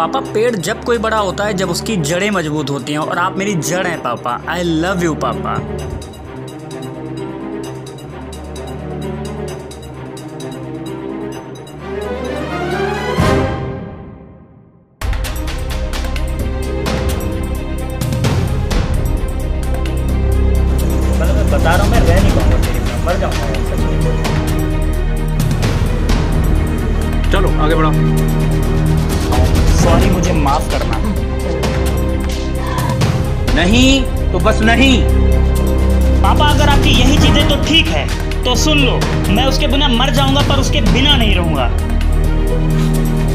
पापा पेड़ जब कोई बड़ा होता है जब उसकी जड़ें मजबूत होती हैं, और आप मेरी जड़ हैं पापा। आई लव यू पापा। बता रहा हूँ मैं रह नहीं पाऊंगा तेरे में, मर जाऊंगा। चलो आगे बढ़ो। सॉरी मुझे माफ करना। नहीं तो बस नहीं। पापा अगर आपकी यही चीजें तो ठीक है, तो सुन लो मैं उसके बिना मर जाऊंगा पर उसके बिना नहीं रहूंगा।